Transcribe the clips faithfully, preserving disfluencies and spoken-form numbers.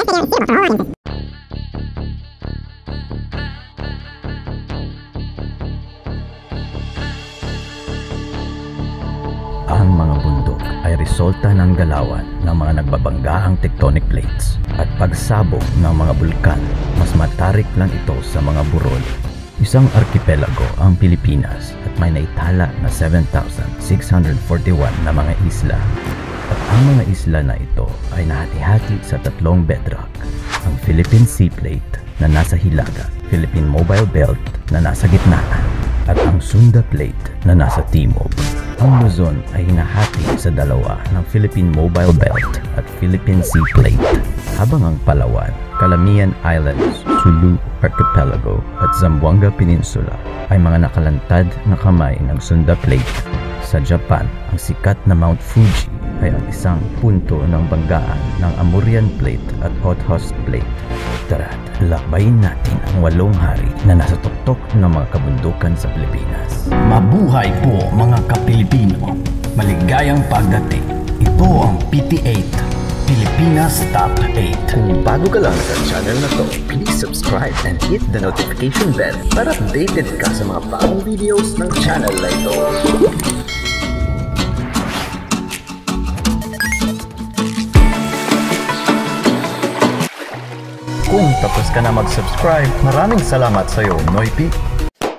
Ang mga bundok ay resulta ng galawan ng mga nagbabanggaang tectonic plates at pagsabog ng mga bulkan. Mas matarik lang ito sa mga burol. Isang arkipelago ang Pilipinas at may naitala na seven thousand six hundred forty-one na mga isla. At ang mga isla na ito ay nahati-hati sa tatlong bedrock: ang Philippine Sea Plate na nasa hilaga, Philippine Mobile Belt na nasa gitna, at ang Sunda Plate na nasa timog. Ang Luzon ay hinahati sa dalawa ng Philippine Mobile Belt at Philippine Sea Plate, habang ang Palawan, Calamian Islands, Sulu Archipelago at Zamboanga Peninsula ay mga nakalantad na kamay ng Sunda Plate. Sa Japan, ang sikat na Mount Fuji ay ang isang punto ng banggaan ng Amurian Plate at Okhotsk Plate. Tara't lakbayin natin ang walong hari na nasa tuktok ng mga kabundukan sa Pilipinas. Mabuhay po mga kapilipino! Maligayang pagdating! Ito ang P T eight, Pilipinas Top eight. Kung bago ka lang sa channel na to, please subscribe and hit the notification bell para updated ka sa mga bagong videos ng channel na ito. Kung tapos ka na mag-subscribe, maraming salamat sa iyo, Noy P.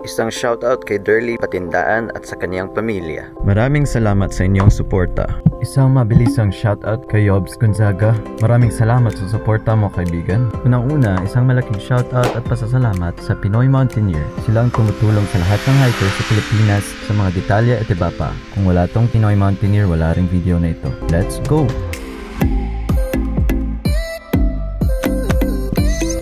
Isang shoutout kay Durli Patindaan at sa kaniyang pamilya. Maraming salamat sa inyong suporta. Isang mabilisang shoutout kay Jobs Gonzaga. Maraming salamat sa suporta mo, kaibigan. Unang-una, isang malaking shoutout at pasasalamat sa Pinoy Mountaineer. Sila ang tumutulong sa lahat ng hiker sa Pilipinas sa mga detalye at iba pa. Kung wala tong Pinoy Mountaineer, wala ring video na ito. Let's go!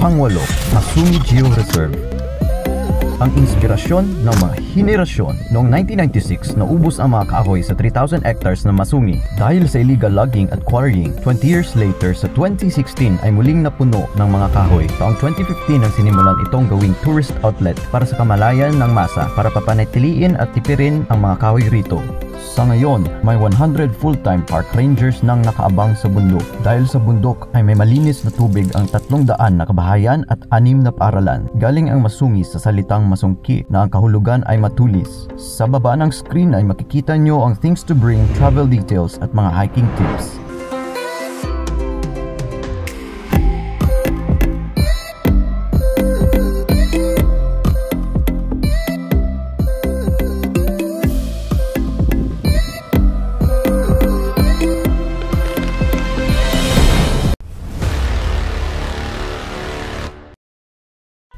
Pangwalo, Masumi Geo Reserve. Ang inspirasyon ng mga henerasyon noong nineteen ninety-six na ubos ang mga kahoy sa three thousand hectares ng Masumi dahil sa illegal logging at quarrying. twenty years later, sa twenty sixteen ay muling napuno ng mga kahoy. Taong twenty fifteen ang sinimulan itong gawing tourist outlet para sa kamalayan ng masa para papanatiliin at tipirin ang mga kahoy rito. Sa ngayon, may one hundred full-time park rangers nang nakaabang sa bundok. Dahil sa bundok ay may malinis na tubig ang three hundred na kabahayan at six na paaralan. Galing ang Masumi sa salitang masungki na ang kahulugan ay matulis. Sa baba ng screen ay makikita nyo ang things to bring, travel details at mga hiking tips.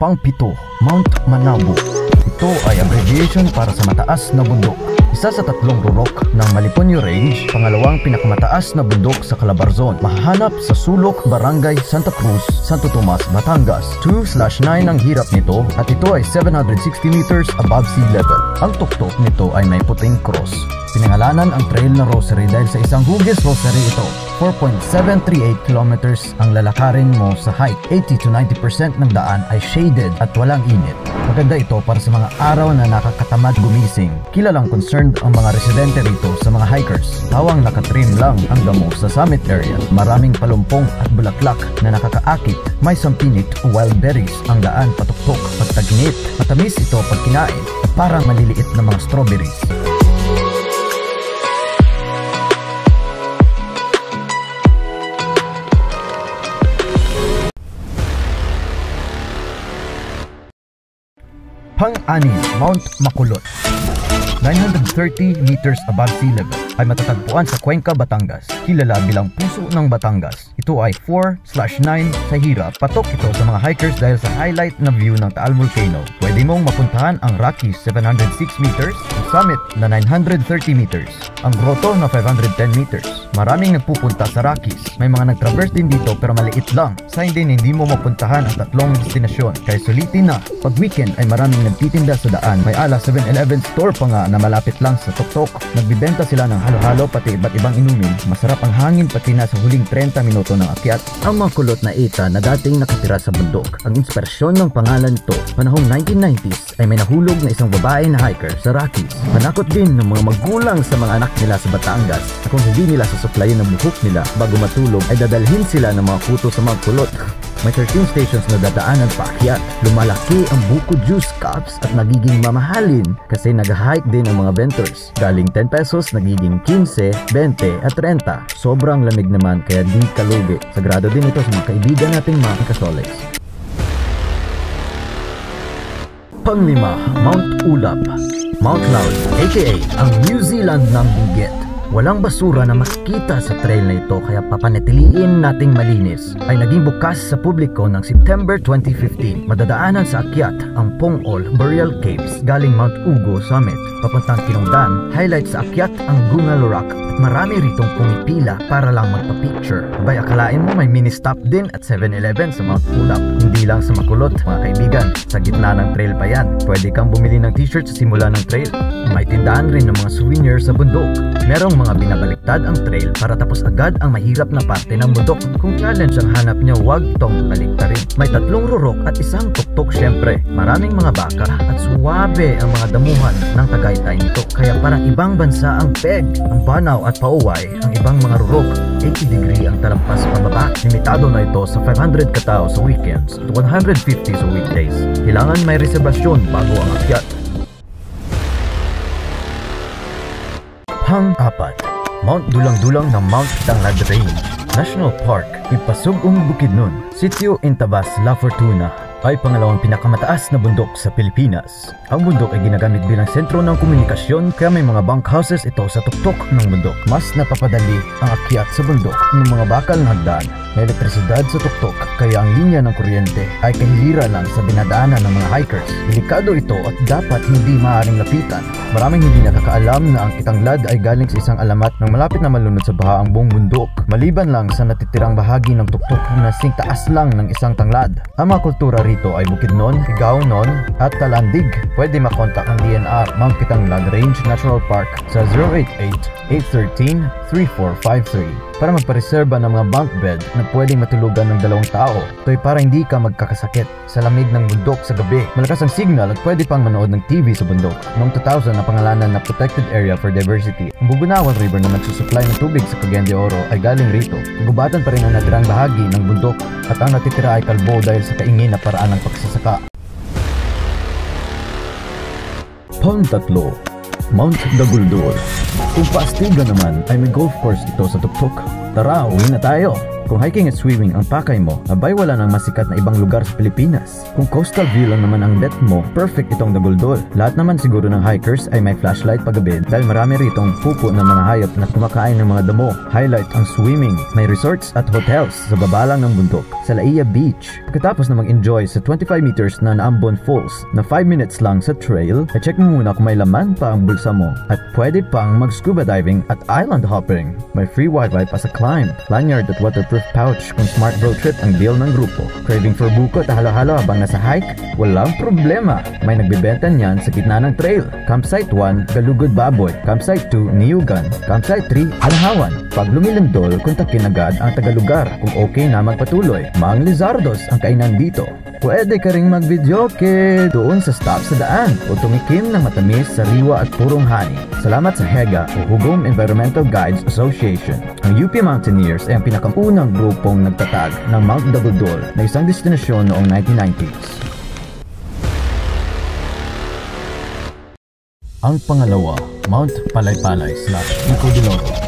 Pang-pito, Mount Manabu. Ito ay abbreviation para sa mataas na bundok. Isa sa tatlong rurok ng Maliponyo Range, pangalawang pinakamataas na bundok sa Calabarzon. Mahanap sa sulok, barangay Santa Cruz, Santo Tomas, Batangas. two slash nine ang hirap nito at ito ay seven hundred sixty meters above sea level. Ang tuktok nito ay may puting cross. Pinangalanan ang trail na rosary dahil sa isang hugis rosary ito. four point seven three eight kilometers ang lalakarin mo sa hike. eighty to ninety percent ng daan ay shaded at walang init. Maganda ito para sa mga araw na nakakatamad gumising. Kilalang concerned ang mga residente rito sa mga hikers. Tawang nakatrim lang ang damo sa summit area. Maraming palumpong at bulaklak na nakakaakit. May sampinit o wild berries ang daan patuktok pag taginit. Matamis ito pag kinain at parang maliliit na mga strawberries. Pang-anim, Mount Maculot. nine hundred thirty meters above sea level ay matatagpuan sa Cuenca, Batangas. Kilala bilang puso ng Batangas. Ito ay four slash nine sa hirap. Patok ito sa mga hikers dahil sa highlight na view ng Taal Volcano. Pwede mong mapuntahan ang Rockies seven hundred six meters, ang summit na nine hundred thirty meters, ang grotto na five hundred ten meters. Maraming nagpupunta sa Rockies. May mga nagtraverse din dito pero maliit lang. Sa hindi hindi mo mapuntahan ang tatlong destinasyon. Kaya sulitin na. Pag weekend ay maraming nagtitinda sa daan. May ala seven eleven store pa nga na malapit lang sa tuktok. Nagbibenta sila ng halo-halo pati iba't ibang inumin, masarap ang hangin pati na sa huling trenta minuto ng akyat. Ang mga kulot na ita na dating nakatira sa bundok. Ang inspirasyon ng pangalan nito, panahong nineteen nineties ay may nahulog na isang babae na hiker sa Rockies. Panakot din ng mga magulang sa mga anak nila sa Batangas na kung hindi nila susuklayin ang buhok nila bago matulog ay dadalhin sila ng mga kuto sa mga kulot. May thirteen stations na dadaanan pa akyat. Lumalaki ang buko juice cups at nagiging mamahalin kasi nag-hike din ang mga ventures. Galing ten pesos, nagiging quince, beinte at trenta. Sobrang lamig naman kaya di kalugi. Sagrado din ito sa mga kaibigan nating mga Kasoles. Panglima, Mount Ulap. Mount Loud, aka ang New Zealand ng Bukid. Walang basura na makita sa trail na ito kaya papanatiliin nating malinis. Ay naging bukas sa publiko ng September twenty fifteen. Madadaanan sa akyat ang Pongol Burial Caves galing Mount Ugo Summit. Papuntang Kinungdan, highlight sa akyat ang Gunalorak. Marami ritong pumipila para lang magpa-picture. Abay, akalain mo may mini-stop din at seven eleven sa Mount Ulap. Hindi lang sa Maculot, mga kaibigan. Sa gitna ng trail pa yan. Pwede kang bumili ng t-shirt sa simula ng trail. May tindahan rin ng mga souvenir sa bundok. Merong mga binabaliktad ang trail para tapos agad ang mahirap na parte ng bundok. Kung challenge ang hanap nyo, huwag tong baliktarin. May tatlong rurok at isang tuktok syempre. Maraming mga baka at suwabe ang mga damuhan ng Tagaytay nito. Kaya parang ibang bansa ang peg, ang Banaw at Pauway, ang ibang mga rurok. eighty degree ang talampas pababa. Limitado na ito sa five hundred katao sa weekends at one hundred fifty sa weekdays. Kailangan may reservasyon bago ang akyat. Pang-apat, Mount Dulang-Dulang ng Mount Kitanglad Range National Park, Ipasugong Bukidnon, Sitio Intabas, La Fortuna, ay pangalawang pinakamataas na bundok sa Pilipinas. Ang bundok ay ginagamit bilang sentro ng komunikasyon kaya may mga bunkhouses ito sa tuktok ng bundok. Mas napapadali ang akyat sa bundok ng mga bakal na hagdan. May elektrisidad sa tuktok kaya ang linya ng kuryente ay kahilira lang sa dinadaanan ng mga hikers. Delikado ito at dapat hindi maaaring lapitan. Maraming hindi nakakaalam na ang Kitanglad ay galing sa isang alamat ng malapit na malunod sa baha ang buong bundok, maliban lang sa natitirang bahagi ng tuktok na sing taas lang ng isang tanglad. Ang mga kultura rito ay Bukidnon, Higawon at Talandig. Pwede makontak ang D N R Mount Kitanglad Range Natural Park sa zero eight eight, eight one three, three four five three para magpareserba ng mga bunk bed na pwedeng matulugan ng dalawang tao. Ito'y para hindi ka magkakasakit sa lamig ng bundok sa gabi. Malakas ang signal at pwede pang manood ng T V sa bundok. Noong two thousand na pangalanan na Protected Area for Diversity. Ang Bubunawan River na nagsusupply ng tubig sa Cagayan de Oro ay galing rito. Gugubatan pa rin ang natirang bahagi ng bundok at ang natitira ay kalbo dahil sa kaingin na paraan ng pagsasaka. Pantatlo, Mount Daguldol. Kung paastigan naman ay may golf course ito sa tuktok. Tara, uwi na tayo! Kung hiking at swimming ang pakay mo, abay wala nang masikat na ibang lugar sa Pilipinas. Kung coastal view lang naman ang bet mo, perfect itong Daguldol. Lahat naman siguro ng hikers ay may flashlight paggabi dahil marami ritong pupo ng mga hayop na kumakain ng mga damo. Highlight ang swimming. May resorts at hotels sa baba lang ng bundok. Sa Laiya Beach, pagkatapos na mag-enjoy sa twenty-five meters na Naambon Falls na five minutes lang sa trail, ay check mo muna kung may laman pa ang bulsa mo. At pwede pang mag-scuba diving at island hopping. May free wifi pa sa climb, lanyard at waterproof pouch kung smart road trip ang deal ng grupo. Craving for buko at halo-halo habang nasa hike? Walang problema. May nagbebenta niyan sa gitna ng trail. Campsite one, Galugod Baboy. Campsite two, Niyugan. Campsite three, Halahawan. Pag lumilindol, kontakin agad ang tagalugar kung okay na magpatuloy. Mang Lizardos ang kainan dito. Pwede ka ring mag-videoke doon sa stop sa daan o tumikim ng matamis sa riwa at purong honey. Salamat sa H E G A o Hugum Environmental Guides Association. Ang U P Mountaineers ay ang pinakaunang grupong nagtatag ng Mount Daguldol na isang destinasyon noong nineteen nineties. Ang pangalawa, Mount Palaypalay slash Codinoro.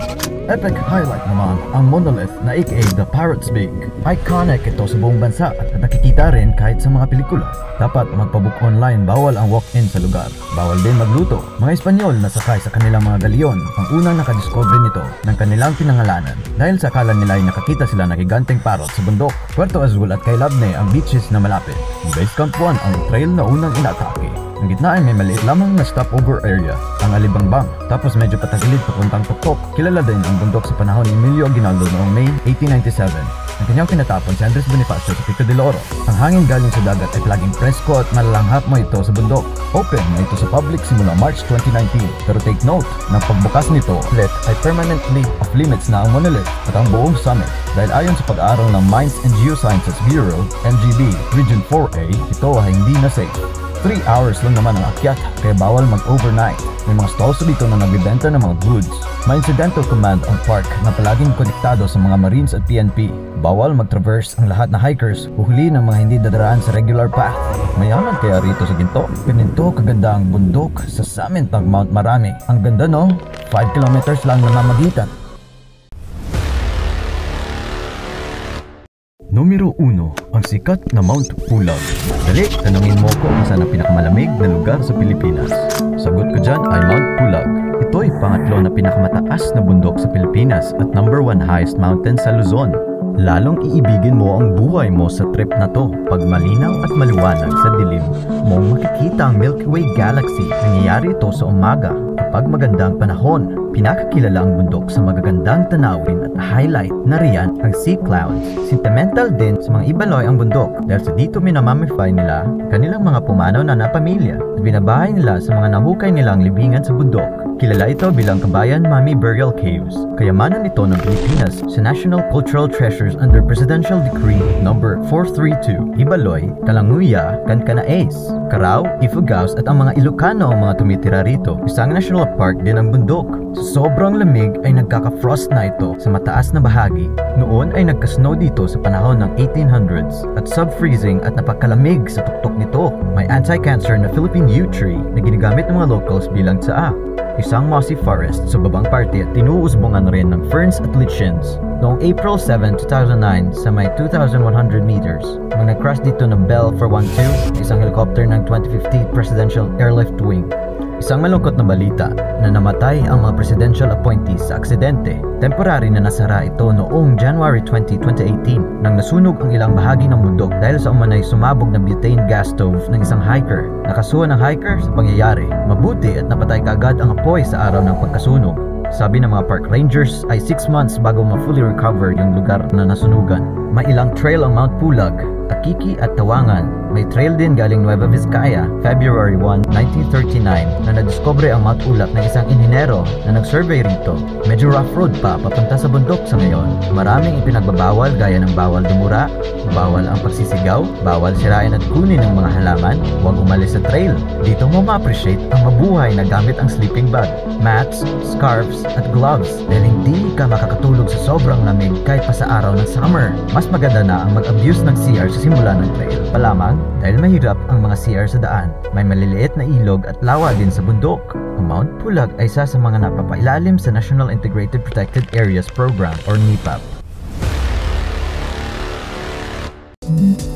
Epic highlight naman ang monolith na aka The Parrot's Beak. Iconic ito sa buong bansa at nakikita rin kahit sa mga pelikula. Dapat magpabook online, bawal ang walk-in sa lugar. Bawal din magluto. Mga Espanyol na sakay sa kanilang mga galion ang unang nakadiscover nito ng kanilang pinangalanan dahil sa akala nila ay nakakita sila ng higanteng parrot sa bundok. Puerto Azul at Kailabne ang beaches na malapit. Base Camp one ang trail na unang inatake. Ang gitnaan may maliit lamang na stopover area, ang Alibangbang, tapos medyo patagilid papuntang Tuktok. Kilala din ang bundok sa panahon ni Emilio Aguinaldo noong May eighteen ninety-seven. Ang kanyang pinatapon si Andres Bonifacio sa Pico de Oro. Ang hangin galing sa dagat ay laging presko at malalanghap mo ito sa bundok. Open na ito sa public simula March twenty nineteen. Pero take note, ng pagbukas nito, plate ay permanently off limits na ang monolith at ang buong summit. Dahil ayon sa pag-aaral ng Mines and Geosciences Bureau, M G B, Region four A, ito ay hindi na safe. three hours lang naman ang akyat, kaya bawal mag-overnight. May mga stalls dito na nagbibenta ng mga goods. May incidental command ang park na palaging konektado sa mga Marines at P N P. Bawal mag-traverse ang lahat na hikers, huhulihin ang mga hindi dadaraan sa regular path. Mayaman kaya rito sa ginto. Pininto kaganda ang bundok sa summit ng Mount Marami. Ang ganda no? five kilometers lang namamagitan. Numero one. Ang sikat na Mount Pulag. Dali, tanungin mo ko kung saan ang pinakamalamig na lugar sa Pilipinas. Sagot ko dyan ay Mount Pulag. Ito'y pangatlo na pinakamataas na bundok sa Pilipinas at number one highest mountain sa Luzon. Lalong iibigin mo ang buhay mo sa trip na to. Pag malinaw at maliwanag sa dilim, mong makikita ang Milky Way Galaxy. Nangyayari ito sa umaga kapag magandang panahon. Pinakakilala ang bundok sa magagandang tanawin at highlight na riyan ang sea clouds. Sentimental din sa mga Ibaloy ang bundok dahil sa dito minamamify nila kanilang mga pumanaw na napamilya at binabahay nila sa mga nahukay nilang libingan sa bundok. Kilala ito bilang Cagayan de Burial Caves. Kayamanan ito ng Pilipinas sa National Cultural Treasures under Presidential Decree number four three two. Ibaloy, Kalanguya, Cancanaes, Carao, Ifugaos at ang mga Ilocano ang mga tumitira rito. Isang national park din ang bundok. Sa sobrang lamig ay nagkaka-frost na ito sa mataas na bahagi. Noon ay nagka-snow dito sa panahon ng eighteen hundreds at sub-freezing at napakalamig sa tuktok nito. May anti-cancer na Philippine yew tree na ginagamit ng mga locals bilang tsaa. Isang mossy forest sa babang parte at tinuusbungan rin ng ferns at lichens. Noong April seven, two thousand nine sa may two thousand one hundred meters, mga nag-crash dito na Bell four twelve, isang helicopter ng twenty fifteen Presidential Airlift Wing. Isang malungkot na balita na namatay ang mga presidential appointees sa aksidente. Temporary na nasara ito noong January twenty, twenty eighteen nang nasunog ang ilang bahagi ng bundok dahil sa umanay sumabog na butane gas stove ng isang hiker. Nakasuhan ang hiker sa pangyayari. Mabuti at napatay kaagad ang apoy sa araw ng pagkasunog. Sabi ng mga park rangers ay six months bago ma-fully recover yung lugar na nasunugan. May ilang trail ang Mount Pulag, Akiki at Tawangan. May trail din galing Nueva Vizcaya, February one, nineteen thirty-nine, na nadiskobre ang Mount Ulap ng isang inhinero na nag-survey rito. Medyo rough road pa papunta sa bundok sa ngayon. Maraming ipinagbabawal gaya ng bawal dumura, bawal ang pagsisigaw, bawal sirain at kunin ng mga halaman, huwag umalis sa trail. Dito mo ma-appreciate ang mabuhay na gamit ang sleeping bag, mats, scarves at gloves dahil hindi ka makakatulog sa sobrang lamig kahit pa sa araw ng summer. Mas maganda na ang mag-abuse ng C R sa simula ng trail pa lamang dahil mahirap ang mga C R sa daan. May maliliit na ilog at lawa din sa bundok. Ang Mount Pulag ay isa sa mga napapailalim sa National Integrated Protected Areas Program or N I P A P.